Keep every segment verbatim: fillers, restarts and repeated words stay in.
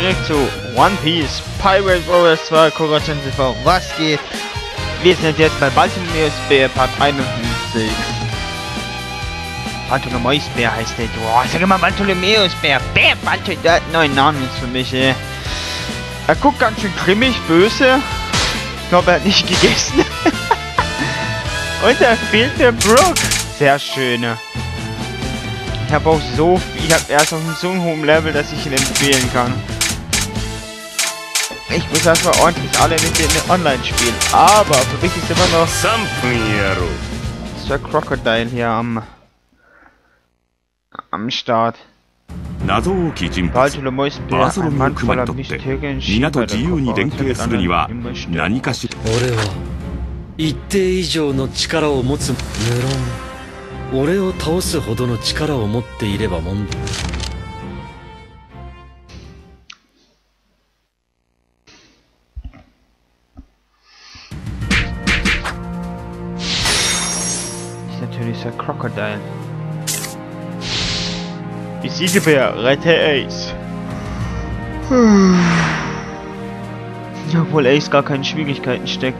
zurück zu One Piece Pirate Warriors zwei, Koritschan T V, was geht? Wir sind jetzt bei Bartholomäus Bär Part einundfünfzig. Bartholomäus Bär heißt der. Oh, sag mal Bartholomäus Bär. Bär, Bartholomäus, der hat neuen Namen jetzt für mich, ey. Er guckt ganz schön grimmig, böse. Ich glaube, er hat nicht gegessen. Und da fehlt der Brook. Sehr schöne. Ich habe auch so viel, ich habe erst auf so einem hohen Level, dass ich ihn empfehlen kann. Ich muss erstmal ordentlich alle mit denen online spielen. Aber für mich ist immer noch Sumpf Hero. Sir Crocodile hier am am Start. Bartholomäus Bär, ein Mann voller mysteriösen Schieber, der Kopf und mit anderen immer stirbt. 俺を倒すほどの力を持っていれば問題。Natürlich ist er Crocodile. Ich siege Bär, rette Ace. Obwohl Ace gar keine Schwierigkeiten steckt.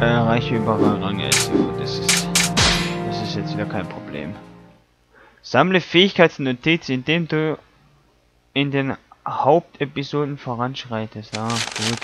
Erreiche überall Rang S. Das ist, das ist jetzt wieder kein Problem. Sammle Fähigkeitsnotizen, indem du in den Hauptepisoden voranschreitest. Ah, gut.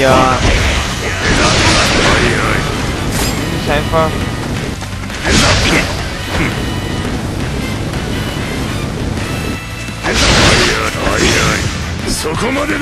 Ja. Das ist einfach. So komm mal da.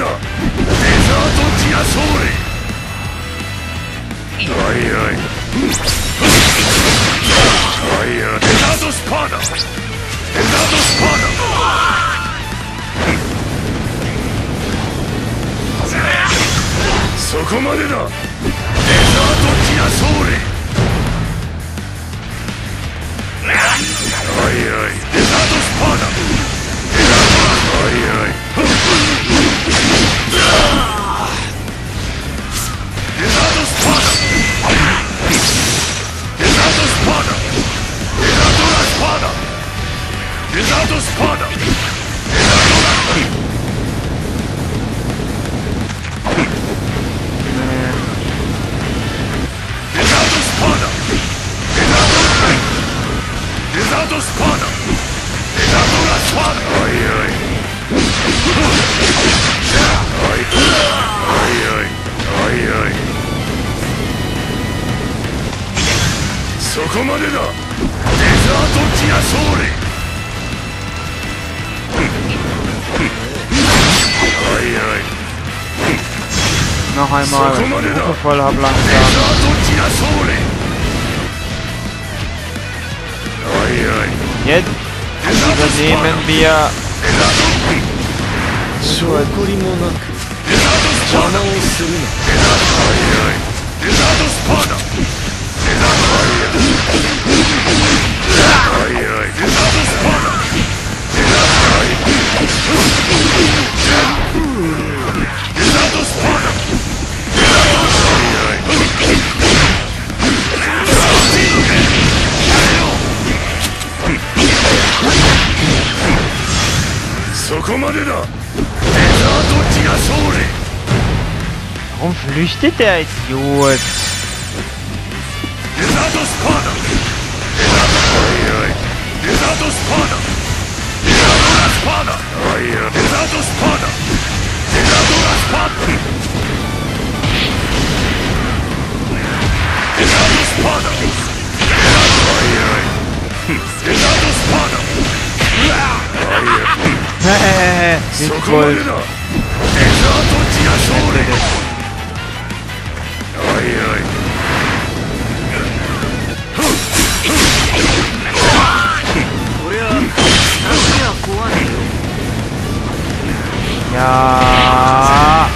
Noch einmal, Rufe voll hab langsam. Jetzt übernehmen wir Warum flüchtet der Idiot? Herausforder! Herausforder! Herausforder! Herausforder! Herausforder! Herausforder! Herausforder! Ja.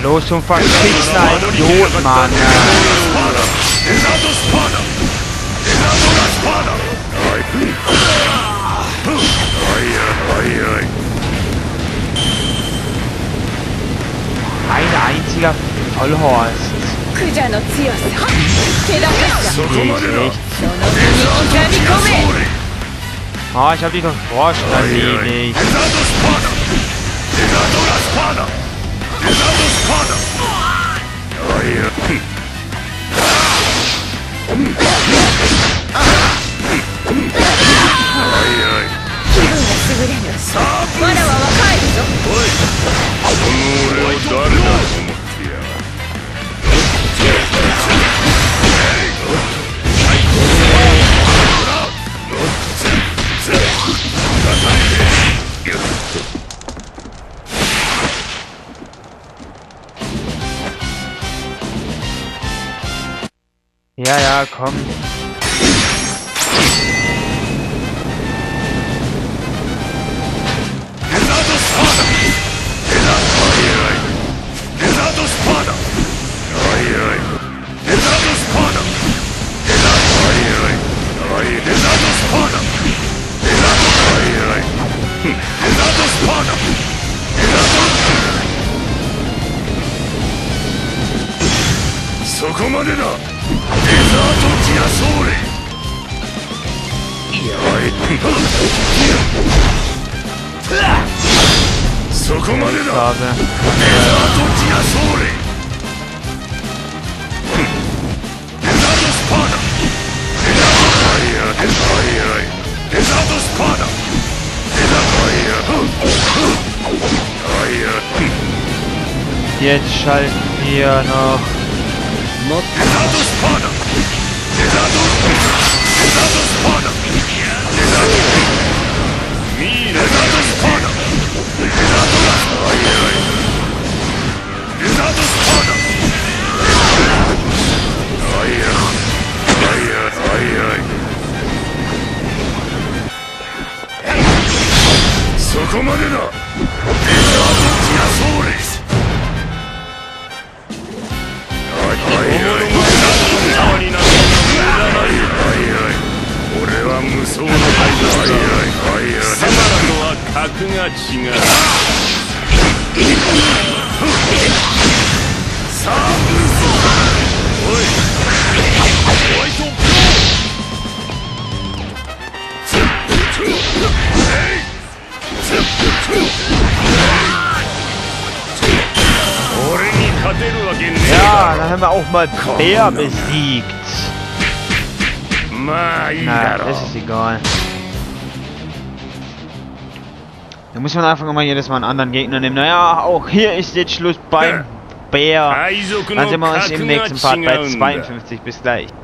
Bloß zum Verkriegsen ein Idiot, Mann. Ein einziger Vollhorst. Oh, ich hab dich doch vorstellen. Ja, ja, komm. Jetzt schalten wir noch Hey! Ja, dann haben wir auch mal Bär besiegt. Na, das ist egal. Da muss man einfach mal jedes Mal einen anderen Gegner nehmen. Naja, auch hier ist jetzt Schluss beim Bär. Dann sehen wir uns im nächsten Part bei zweiundfünfzig. Bis gleich.